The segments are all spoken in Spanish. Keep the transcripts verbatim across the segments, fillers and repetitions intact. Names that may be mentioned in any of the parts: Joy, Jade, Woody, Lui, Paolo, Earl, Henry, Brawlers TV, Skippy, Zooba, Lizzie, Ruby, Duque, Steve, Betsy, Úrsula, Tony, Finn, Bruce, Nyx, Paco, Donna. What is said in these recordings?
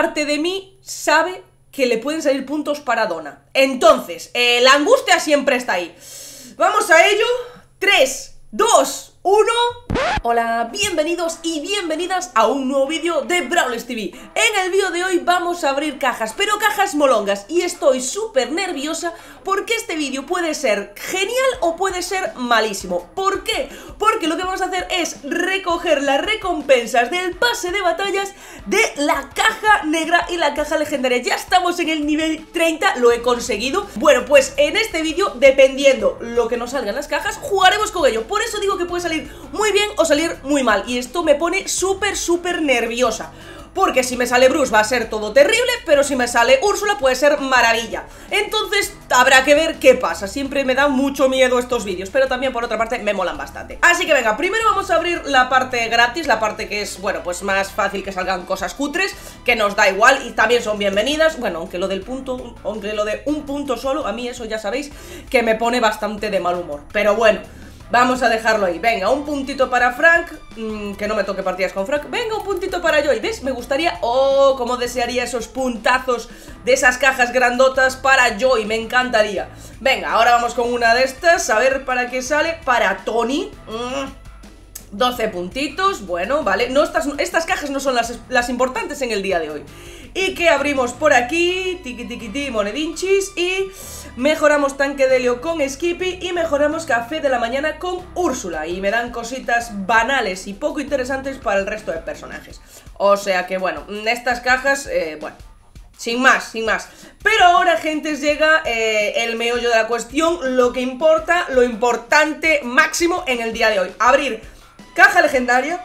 parte de mí sabe que le pueden salir puntos para Donna. Entonces, eh, la angustia siempre está ahí. Vamos a ello. Tres, dos, uno. Hola, bienvenidos y bienvenidas a un nuevo vídeo de Brawlers T V. En el vídeo de hoy vamos a abrir cajas, pero cajas molongas. Y estoy súper nerviosa porque este vídeo puede ser genial o puede ser malísimo. ¿Por qué? Porque lo que vamos a hacer es recoger las recompensas del pase de batallas de la caja negra y la caja legendaria. Ya estamos en el nivel treinta, lo he conseguido. Bueno, pues en este vídeo, dependiendo lo que nos salgan las cajas, jugaremos con ello. Por eso digo que puede salir muy bien o salir muy mal, y esto me pone súper súper nerviosa, porque si me sale Bruce va a ser todo terrible, pero si me sale Úrsula puede ser maravilla. Entonces habrá que ver qué pasa. Siempre me da mucho miedo estos vídeos, pero también por otra parte me molan bastante. Así que venga, primero vamos a abrir la parte gratis, la parte que es, bueno, pues más fácil que salgan cosas cutres, que nos da igual y también son bienvenidas. Bueno, aunque lo del punto, aunque lo de un punto solo, a mí eso ya sabéis que me pone bastante de mal humor, pero bueno, vamos a dejarlo ahí. Venga, un puntito para Frank, mmm, que no me toque partidas con Frank. Venga, un puntito para Joy. ¿Ves? Me gustaría... ¡Oh! Cómo desearía esos puntazos de esas cajas grandotas para Joy. Me encantaría. Venga, ahora vamos con una de estas. A ver para qué sale. Para Tony. Mmm, doce puntitos. Bueno, vale. No, estas, estas cajas no son las, las importantes en el día de hoy. Y que abrimos por aquí, tiqui tiqui tiqui, monedinchis. Y mejoramos tanque de helio con Skippy. Y mejoramos café de la mañana con Úrsula. Y me dan cositas banales y poco interesantes para el resto de personajes. O sea que bueno, estas cajas, eh, bueno, sin más, sin más. Pero ahora, gente, llega eh, el meollo de la cuestión. Lo que importa, lo importante máximo en el día de hoy. Abrir caja legendaria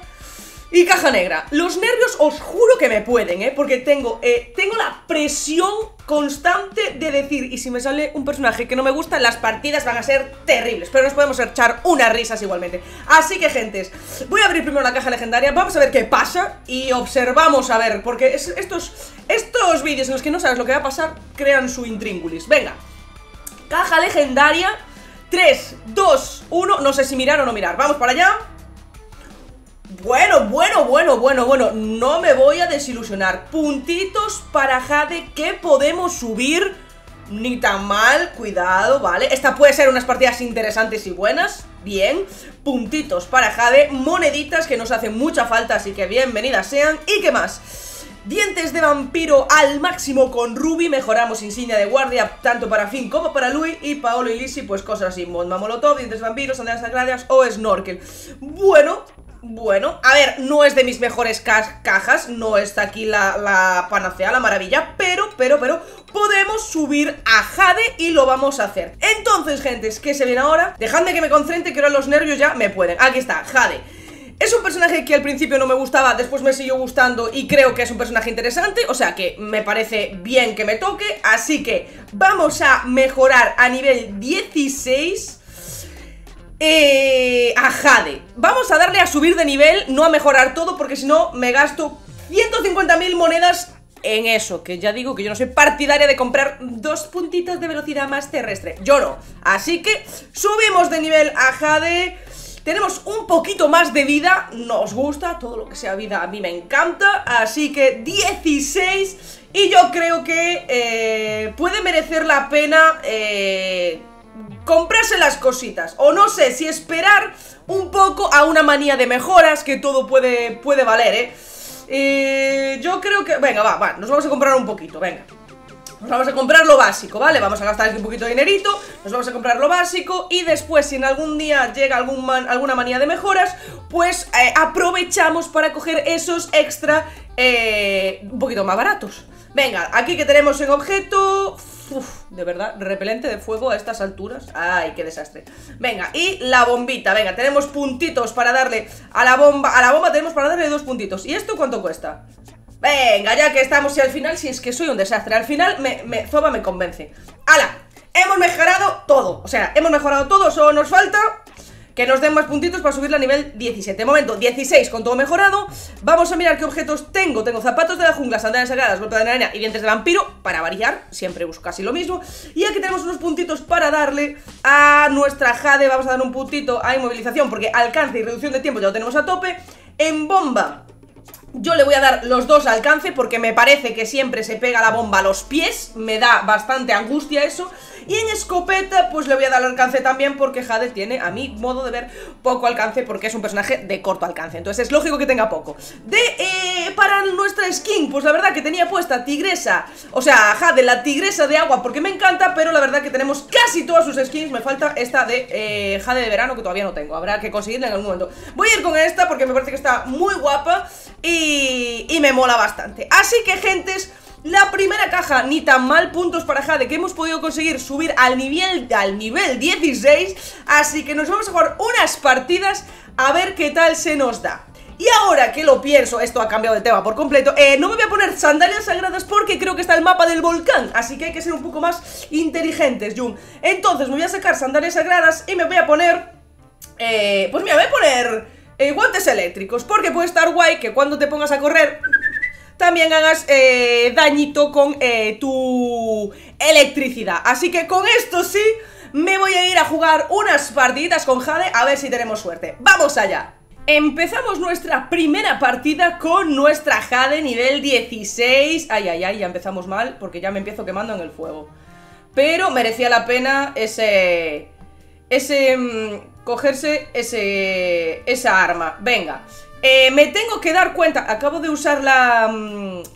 y caja negra. Los nervios os juro que me pueden, ¿eh? Porque tengo, eh, tengo la presión constante de decir, y si me sale un personaje que no me gusta, las partidas van a ser terribles, pero nos podemos echar unas risas igualmente. Así que, gentes, voy a abrir primero la caja legendaria, vamos a ver qué pasa y observamos a ver, porque es, estos, estos vídeos en los que no sabes lo que va a pasar crean su intríngulis. Venga, caja legendaria, tres, dos, uno, no sé si mirar o no mirar, vamos para allá. Bueno, bueno, bueno, bueno, bueno, no me voy a desilusionar. Puntitos para Jade que podemos subir. Ni tan mal, cuidado, vale. Esta puede ser unas partidas interesantes y buenas. Bien, puntitos para Jade, moneditas que nos hacen mucha falta, así que bienvenidas sean. ¿Y qué más? Dientes de vampiro al máximo con Ruby. Mejoramos insignia de guardia tanto para Finn como para Lui. Y Paolo y Lizzie, pues cosas así, Monma Molotov, dientes de vampiros, andenas sagradas o snorkel. Bueno... Bueno, a ver, no es de mis mejores ca cajas, no está aquí la, la panacea, la maravilla, pero, pero, pero, podemos subir a Jade y lo vamos a hacer. Entonces, gentes, ¿qué se viene ahora? Dejadme que me concentre, que ahora los nervios ya me pueden. Aquí está, Jade. Es un personaje que al principio no me gustaba, después me siguió gustando y creo que es un personaje interesante, o sea que me parece bien que me toque, así que vamos a mejorar a nivel dieciséis... Eh, a Jade. Vamos a darle a subir de nivel, no a mejorar todo, porque si no me gasto ciento cincuenta mil monedas en eso, que ya digo que yo no soy partidaria de comprar dos puntitos de velocidad más terrestre, yo no. Así que subimos de nivel a Jade. Tenemos un poquito más de vida, nos gusta, todo lo que sea vida a mí me encanta. Así que dieciséis. Y yo creo que eh, puede merecer la pena Eh... comprarse las cositas, o no sé, si esperar un poco a una manía de mejoras, que todo puede, puede valer, ¿eh? ¿eh? Yo creo que... Venga, va, va, nos vamos a comprar un poquito, venga. Nos vamos a comprar lo básico, ¿vale? Vamos a gastar aquí un poquito de dinerito, nos vamos a comprar lo básico y después, si en algún día llega algún man, alguna manía de mejoras, pues eh, aprovechamos para coger esos extra eh, un poquito más baratos. Venga, aquí que tenemos en objeto... Uf, de verdad, repelente de fuego a estas alturas. Ay, qué desastre. Venga, y la bombita, venga, tenemos puntitos para darle a la bomba. A la bomba tenemos para darle dos puntitos. ¿Y esto cuánto cuesta? Venga, ya que estamos, y al final, si es que soy un desastre, al final me, me Zooba me convence. ¡Hala! Hemos mejorado todo. O sea, hemos mejorado todo, solo nos falta que nos den más puntitos para subirla a nivel diecisiete. Momento, dieciséis con todo mejorado. Vamos a mirar qué objetos tengo. Tengo zapatos de la jungla, sandalias sagradas, bota de naranja y dientes de vampiro, para variar, siempre busco casi lo mismo. Y aquí tenemos unos puntitos para darle a nuestra Jade. Vamos a dar un puntito a inmovilización, porque alcance y reducción de tiempo ya lo tenemos a tope. En bomba Yo le voy a dar los dos al alcance porque me parece que siempre se pega la bomba a los pies. Me da bastante angustia eso. Y en escopeta pues le voy a dar alcance también porque Jade tiene, a mi modo de ver, poco alcance porque es un personaje de corto alcance. Entonces es lógico que tenga poco. De, eh, para nuestra skin, pues la verdad que tenía puesta tigresa, o sea, Jade, la tigresa de agua porque me encanta, pero la verdad que tenemos casi todas sus skins. Me falta esta de eh, Jade de verano que todavía no tengo, habrá que conseguirla en algún momento. Voy a ir con esta porque me parece que está muy guapa y, y me mola bastante. Así que, gentes, la primera caja, ni tan mal, puntos para Jade que hemos podido conseguir subir al nivel, al nivel dieciséis. Así que nos vamos a jugar unas partidas a ver qué tal se nos da. Y ahora que lo pienso, esto ha cambiado de tema por completo, eh, no me voy a poner sandalias sagradas porque creo que está el mapa del volcán. Así que hay que ser un poco más inteligentes, Jun. Entonces me voy a sacar sandalias sagradas y me voy a poner, eh, pues mira, me voy a poner eh, guantes eléctricos. Porque puede estar guay que cuando te pongas a correr también hagas eh, dañito con eh, tu electricidad. Así que con esto sí me voy a ir a jugar unas partiditas con Jade a ver si tenemos suerte. ¡Vamos allá! Empezamos nuestra primera partida con nuestra Jade nivel dieciséis. Ay, ay, ay, ya empezamos mal porque ya me empiezo quemando en el fuego. Pero merecía la pena ese... ese... Mmm, cogerse ese... esa arma. Venga. Eh, me tengo que dar cuenta, acabo de usar la,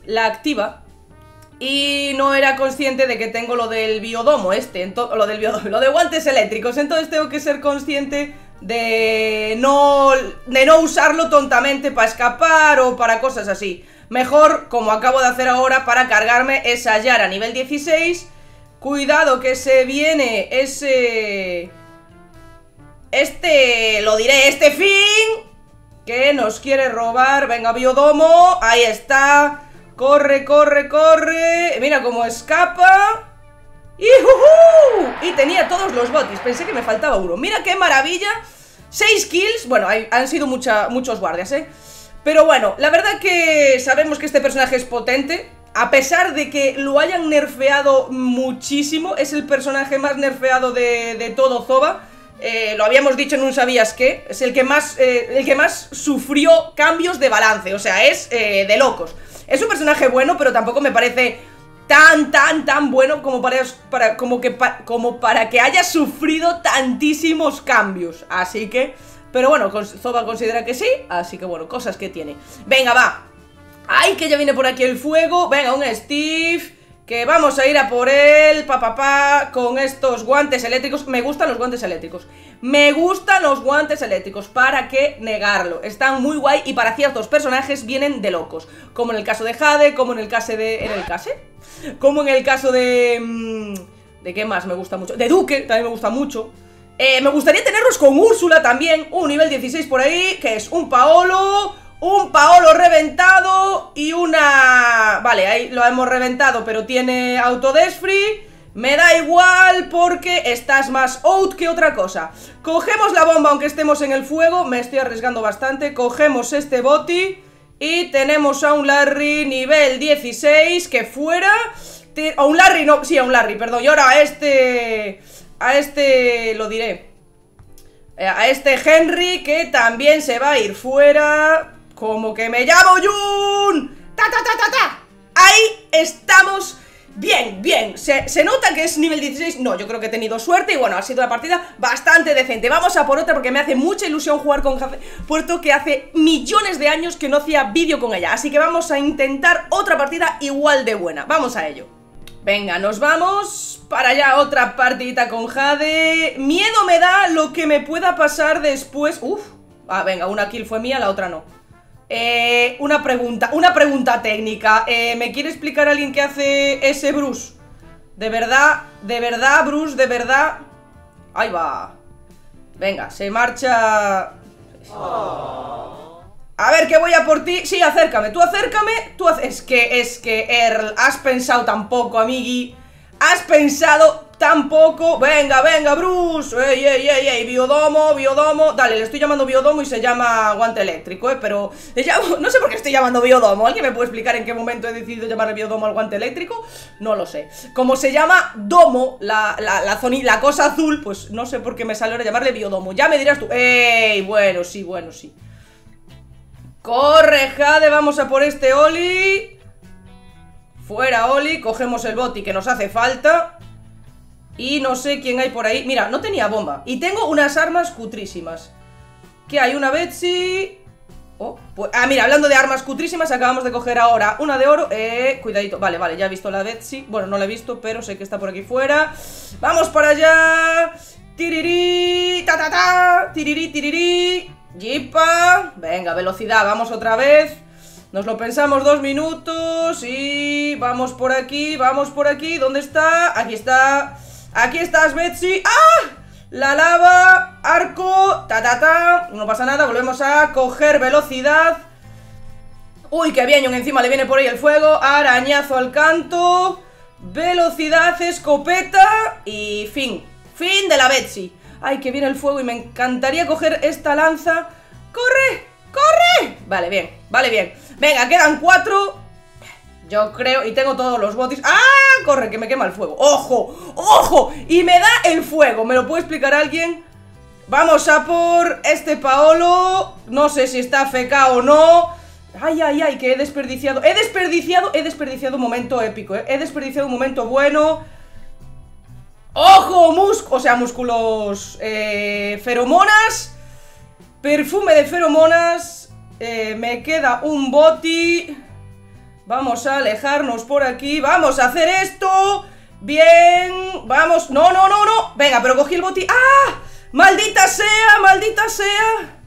la activa y no era consciente de que tengo lo del biodomo este, ento, lo del biodomo, lo de guantes eléctricos, entonces tengo que ser consciente de no, de no usarlo tontamente para escapar o para cosas así. Mejor, como acabo de hacer ahora, para cargarme esa Yara nivel dieciséis. Cuidado que se viene ese... Este, lo diré, este Finn... que nos quiere robar. Venga, biodomo, ahí está. Corre, corre, corre. Mira cómo escapa. ¡Y, uh, uh! Y tenía todos los botis, pensé que me faltaba uno. Mira qué maravilla, seis kills. Bueno, hay, han sido mucha, muchos guardias, eh pero bueno, la verdad que sabemos que este personaje es potente. A pesar de que lo hayan nerfeado muchísimo, es el personaje más nerfeado de, de todo Zooba. Eh, lo habíamos dicho en un sabías qué. Es el que más, eh, el que más sufrió cambios de balance. O sea, es eh, de locos. Es un personaje bueno, pero tampoco me parece tan, tan, tan bueno como para, para, como que, pa, como para que haya sufrido tantísimos cambios. Así que, pero bueno, Zooba considera que sí. Así que bueno, cosas que tiene. Venga, va. Ay, que ya viene por aquí el fuego. Venga, un Steve, que vamos a ir a por él, pa, pa, pa, con estos guantes eléctricos. Me gustan los guantes eléctricos. Me gustan los guantes eléctricos, ¿para qué negarlo? Están muy guay y para ciertos personajes vienen de locos. Como en el caso de Jade, como en el caso de... ¿En el caso? Como en el caso de... ¿De qué más me gusta mucho? De Duque, también me gusta mucho. Eh, me gustaría tenerlos con Úrsula también, un nivel dieciséis por ahí, que es un Paolo... Un Paolo reventado y una... Vale, ahí lo hemos reventado, pero tiene autodesfree. Me da igual porque estás más out que otra cosa. Cogemos la bomba aunque estemos en el fuego. Me estoy arriesgando bastante. Cogemos este boti y tenemos a un Larry nivel dieciséis que fuera... Te... A un Larry, no... Sí, a un Larry, perdón. Y ahora a este... A este... Lo diré. A este Henry que también se va a ir fuera... Como que me llamo Jun. Ta, ta, ta, ta, ta. Ahí estamos. Bien, bien. Se, se nota que es nivel dieciséis. No, yo creo que he tenido suerte. Y bueno, ha sido una partida bastante decente. Vamos a por otra porque me hace mucha ilusión jugar con Jade, puesto que hace millones de años que no hacía vídeo con ella. Así que vamos a intentar otra partida igual de buena. Vamos a ello. Venga, nos vamos para allá. Otra partidita con Jade. Miedo me da lo que me pueda pasar después. Uf. Ah, venga, una kill fue mía, la otra no. Eh, una pregunta, una pregunta técnica. eh, ¿Me quiere explicar alguien qué hace ese Bruce? De verdad, de verdad, Bruce, de verdad. Ahí va. Venga, se marcha. oh. A ver, que voy a por ti. Sí, acércame, tú acércame tú ac Es que, es que, Earl, has pensado tan poco, amigui. Has pensado tan poco. Venga, venga, Bruce. Ey, ey, ey, ey, biodomo, biodomo. Dale, le estoy llamando biodomo y se llama guante eléctrico, eh, pero le llamo... No sé por qué estoy llamando biodomo. ¿Alguien me puede explicar en qué momento he decidido llamarle biodomo al guante eléctrico? No lo sé. Como se llama domo, la, la, la, zoni, la cosa azul, pues no sé por qué me sale ahora llamarle biodomo. Ya me dirás tú. Ey, bueno, sí, bueno, sí. Corre, Jade, vamos a por este Oli. Fuera Oli, cogemos el boti que nos hace falta. Y no sé quién hay por ahí. Mira, no tenía bomba. Y tengo unas armas cutrísimas. ¿Qué hay? Una Betsy. Oh, pues, ah, mira, hablando de armas cutrísimas, acabamos de coger ahora una de oro. Eh, cuidadito, vale, vale, ya he visto la Betsy. Bueno, no la he visto, pero sé que está por aquí fuera. Vamos para allá. Tirirí, ta ta ta. Tirirí, tirirí. Jipa. Venga, velocidad, vamos otra vez. Nos lo pensamos dos minutos. Y vamos por aquí, vamos por aquí. ¿Dónde está? Aquí está. Aquí estás, Betsy. ¡Ah! La lava, arco, ta ta ta, no pasa nada, volvemos a coger velocidad. Uy, qué bien, encima le viene por ahí el fuego, arañazo al canto, velocidad, escopeta y fin, fin de la Betsy. Ay, que viene el fuego y me encantaría coger esta lanza. ¡Corre! ¡Corre! Vale, bien, vale, bien. Venga, quedan cuatro. Yo creo, y tengo todos los botis. ¡Ah! Corre, que me quema el fuego. ¡Ojo! ¡Ojo! Y me da el fuego. ¿Me lo puede explicar alguien? Vamos a por este Paolo. No sé si está feca o no. Ay, ay, ay, que he desperdiciado. He desperdiciado, he desperdiciado un momento épico, ¿eh? He desperdiciado un momento bueno. ¡Ojo! Músculo, o sea, músculos eh, feromonas. Perfume de feromonas. eh, Me queda un boti. Vamos a alejarnos por aquí. Vamos a hacer esto. Bien. Vamos. No, no, no, no. Venga, pero cogí el botín. ¡Ah! ¡Maldita sea! ¡Maldita sea!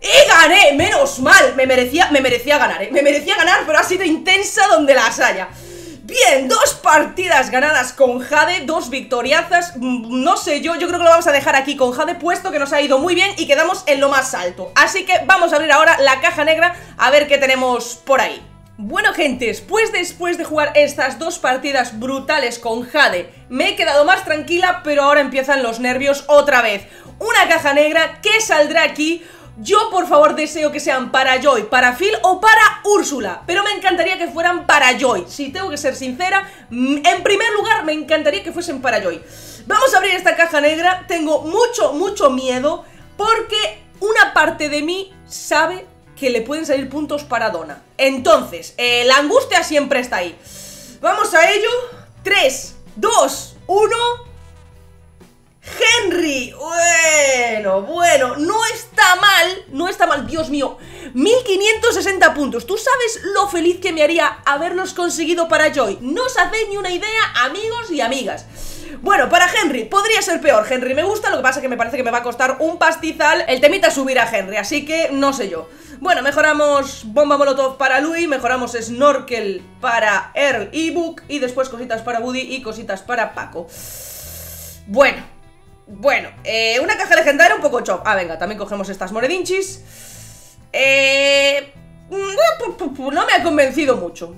¡Y gané! ¡Menos mal! Me merecía, me merecía ganar, ¿eh? Me merecía ganar, pero ha sido intensa donde las haya. Bien, dos partidas ganadas con Jade. Dos victoriazas. No sé yo. Yo creo que lo vamos a dejar aquí con Jade, puesto que nos ha ido muy bien y quedamos en lo más alto. Así que vamos a abrir ahora la caja negra a ver qué tenemos por ahí. Bueno, gentes, pues después de jugar estas dos partidas brutales con Jade, me he quedado más tranquila, pero ahora empiezan los nervios otra vez. Una caja negra que saldrá aquí. Yo, por favor, deseo que sean para Joy, para Phil o para Úrsula, pero me encantaría que fueran para Joy. Si tengo que ser sincera, en primer lugar me encantaría que fuesen para Joy. Vamos a abrir esta caja negra. Tengo mucho, mucho miedo, porque una parte de mí sabe que le pueden salir puntos para Donna. Entonces, eh, la angustia siempre está ahí. Vamos a ello. Tres, dos, uno. Henry. Bueno, bueno, no está mal. No está mal, Dios mío, mil quinientos sesenta puntos. ¿Tú sabes lo feliz que me haría haberlos conseguido para Joy? No os hacéis ni una idea, amigos y amigas. Bueno, para Henry, podría ser peor. Henry me gusta, lo que pasa es que me parece que me va a costar un pastizal el temita subir a Henry, así que no sé yo. Bueno, mejoramos bomba molotov para Lui, mejoramos snorkel para Earl y Duque, y después cositas para Woody y cositas para Paco. Bueno, bueno, eh, una caja legendaria un poco chop. Ah, venga, también cogemos estas moredinchis. Eh... No me ha convencido mucho,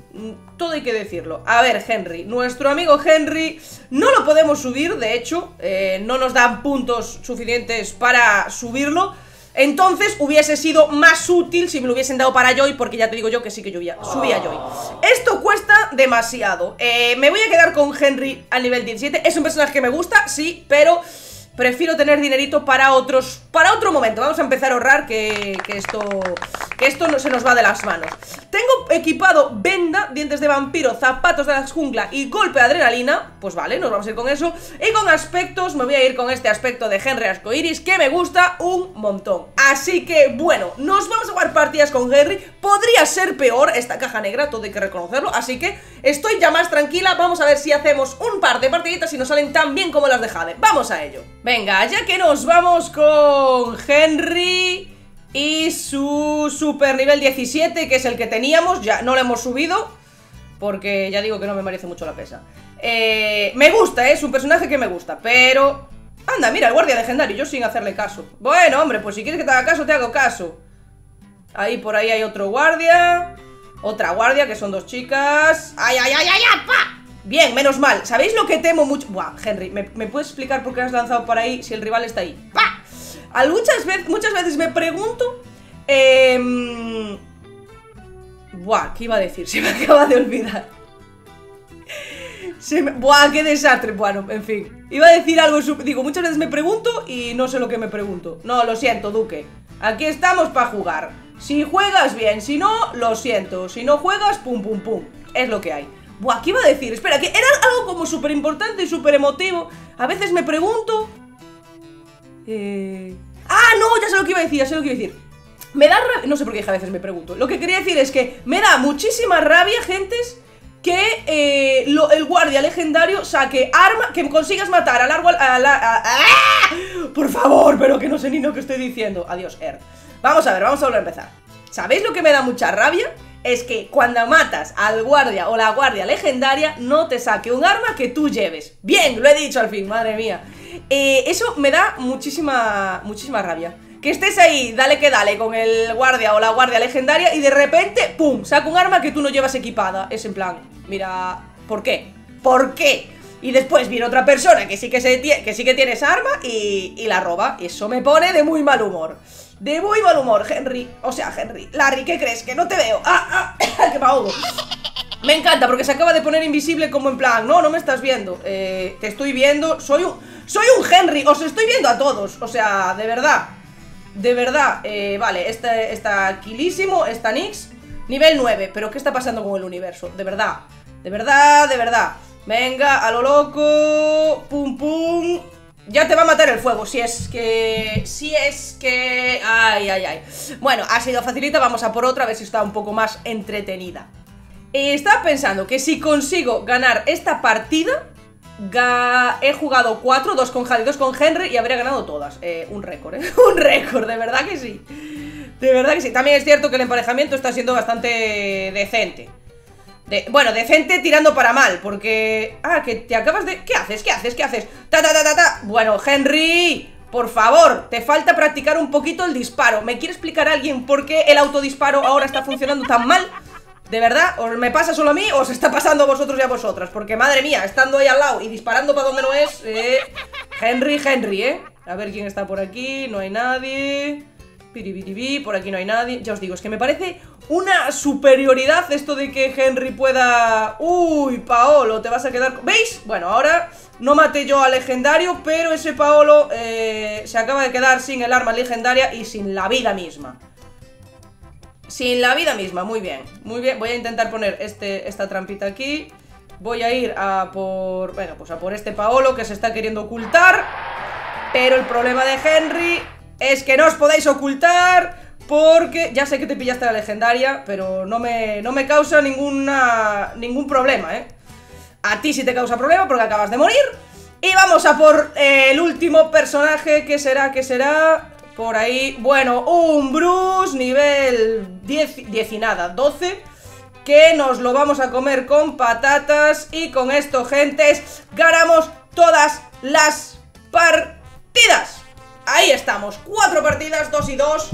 todo hay que decirlo. A ver, Henry, nuestro amigo Henry no lo podemos subir, de hecho, eh, no nos dan puntos suficientes para subirlo. Entonces hubiese sido más útil si me lo hubiesen dado para Joy, porque ya te digo yo que sí que llovía, subía Joy. Esto cuesta demasiado. eh, Me voy a quedar con Henry al nivel diecisiete, es un personaje que me gusta, sí, pero prefiero tener dinerito para otros, para otro momento. Vamos a empezar a ahorrar, que, que esto que esto no se nos va de las manos. Tengo equipado venda, dientes de vampiro, zapatos de la jungla y golpe de adrenalina. Pues vale, nos vamos a ir con eso. Y con aspectos, me voy a ir con este aspecto de Henry Ascoiris, que me gusta un montón. Así que bueno, nos vamos a jugar partidas con Henry. Podría ser peor esta caja negra, todo hay que reconocerlo, así que estoy ya más tranquila. Vamos a ver si hacemos un par de partiditas y nos salen tan bien como las de Jade. Vamos a ello. Venga, ya que nos vamos con Henry y su super nivel diecisiete, que es el que teníamos, ya no lo hemos subido, porque ya digo que no me merece mucho la pesa. Eh, me gusta, ¿eh? Es un personaje que me gusta, pero... Anda, mira, el guardia legendario, yo sin hacerle caso. Bueno, hombre, pues si quieres que te haga caso, te hago caso. Ahí por ahí hay otro guardia, otra guardia, que son dos chicas. ¡Ay, ay, ay, ay, ay, pa! Bien, menos mal. ¿Sabéis lo que temo mucho? Buah, Henry, ¿me, ¿me puedes explicar por qué has lanzado para ahí si el rival está ahí? ¡Pah! Muchas veces, muchas veces me pregunto... Eh... Buah, ¿qué iba a decir? Se me acaba de olvidar. Se me... Buah, qué desastre. Bueno, en fin. Iba a decir algo... Digo, muchas veces me pregunto y no sé lo que me pregunto. No, lo siento, Duque. Aquí estamos para jugar. Si juegas bien, si no, lo siento. Si no juegas, pum, pum, pum. Es lo que hay. Buah, ¿qué iba a decir? Espera, que era algo como súper importante y súper emotivo. A veces me pregunto... Eh... ¡Ah, no! Ya sé lo que iba a decir, ya sé lo que iba a decir. Me da rabia... No sé por qué a veces me pregunto. Lo que quería decir es que me da muchísima rabia, gentes, que eh, lo, el guardia legendario saque arma... Que consigas matar al árbol... A la, a, a, a, por favor, pero que no sé ni lo que estoy diciendo. Adiós, Ert. Vamos a ver, vamos a volver a empezar. ¿Sabéis lo que me da mucha rabia? Es que cuando matas al guardia o la guardia legendaria no te saque un arma que tú lleves. Bien, lo he dicho al fin, madre mía. eh, Eso me da muchísima, muchísima rabia. Que estés ahí, dale que dale, con el guardia o la guardia legendaria y de repente, pum, saca un arma que tú no llevas equipada. Es en plan, mira, ¿por qué? ¿Por qué? Y después viene otra persona que sí que, se tie que, sí que tiene esa arma y, y la roba. Eso me pone de muy mal humor. De muy mal humor, Henry. O sea, Henry. Larry, ¿qué crees? Que no te veo. ¡Ah, ah! ¡Que me ahogo! Me encanta porque se acaba de poner invisible como en plan... No, no me estás viendo. Eh, te estoy viendo. Soy un... Soy un Henry. Os estoy viendo a todos. O sea, de verdad. De verdad. Eh, vale, está está aquilísimo. Está Nyx. Nivel nueve. Pero ¿qué está pasando con el universo? De verdad. De verdad, de verdad. Venga, a lo loco. Pum, pum. Ya te va a matar el fuego, si es que... Si es que... Ay, ay, ay. Bueno, ha sido facilita, vamos a por otra, a ver si está un poco más entretenida. eh, Estaba pensando que si consigo ganar esta partida ga... He jugado cuatro, dos con Jade y dos con Henry y habría ganado todas. eh, Un récord, ¿eh? Un récord, de verdad que sí. De verdad que sí. También es cierto que el emparejamiento está siendo bastante decente. De, bueno, decente tirando para mal, porque... Ah, que te acabas de... ¿Qué haces? ¿Qué haces? ¿Qué haces? ¡Ta, ta, ta, ta, ta! Bueno, Henry, por favor, te falta practicar un poquito el disparo. ¿Me quiere explicar a alguien por qué el autodisparo ahora está funcionando tan mal? ¿De verdad? ¿Os me pasa solo a mí o os está pasando a vosotros y a vosotras? Porque, madre mía, estando ahí al lado y disparando para donde no es... Eh, Henry, Henry, ¿eh? A ver quién está por aquí, no hay nadie... Por aquí no hay nadie. Ya os digo, es que me parece una superioridad esto de que Henry pueda... Uy, Paolo, te vas a quedar... ¿Veis? Bueno, ahora no maté yo al legendario, pero ese Paolo eh, se acaba de quedar sin el arma legendaria y sin la vida misma. Sin la vida misma, muy bien. Muy bien, voy a intentar poner este, esta trampita aquí. Voy a ir a por... Bueno, pues a por este Paolo que se está queriendo ocultar. Pero el problema de Henry... Es que no os podéis ocultar porque ya sé que te pillaste la legendaria, pero no me, no me causa ninguna, ningún problema, ¿eh? A ti sí te causa problema porque acabas de morir. Y vamos a por eh, el último personaje, que será, que será, por ahí, bueno, un Bruce nivel diez y nada, doce. Que nos lo vamos a comer con patatas y con esto, gentes, ganamos todas las partidas. Ahí estamos, cuatro partidas, dos y dos.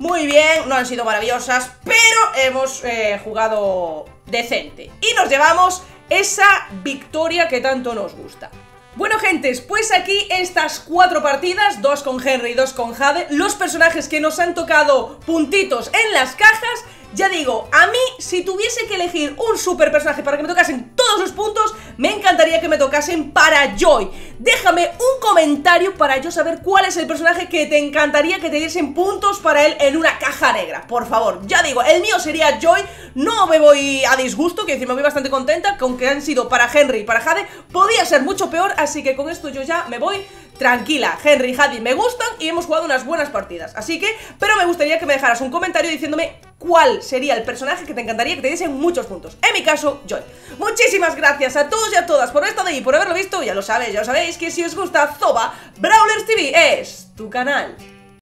Muy bien, no han sido maravillosas, pero hemos eh, jugado decente y nos llevamos esa victoria que tanto nos gusta. Bueno, gentes, pues aquí estas cuatro partidas, dos con Henry y dos con Jade. Los personajes que nos han tocado puntitos en las cajas. Ya digo, a mí, si tuviese que elegir un super personaje para que me tocasen todos los puntos, me encantaría que me tocasen para Joy. Déjame un comentario para yo saber cuál es el personaje que te encantaría que te diesen puntos para él en una caja negra. Por favor, ya digo, el mío sería Joy. No me voy a disgusto, que encima me voy bastante contenta con que han sido para Henry y para Jade. Podía ser mucho peor, así que con esto yo ya me voy tranquila. Henry y Jade me gustan y hemos jugado unas buenas partidas, así que... Pero me gustaría que me dejaras un comentario diciéndome cuál sería el personaje que te encantaría que te diesen muchos puntos. En mi caso, Joy. Muchísimas gracias a todos y a todas por esto de ahí, por haberlo visto. Ya lo sabéis, ya lo sabéis que si os gusta Zooba, Brawlers T V es tu canal.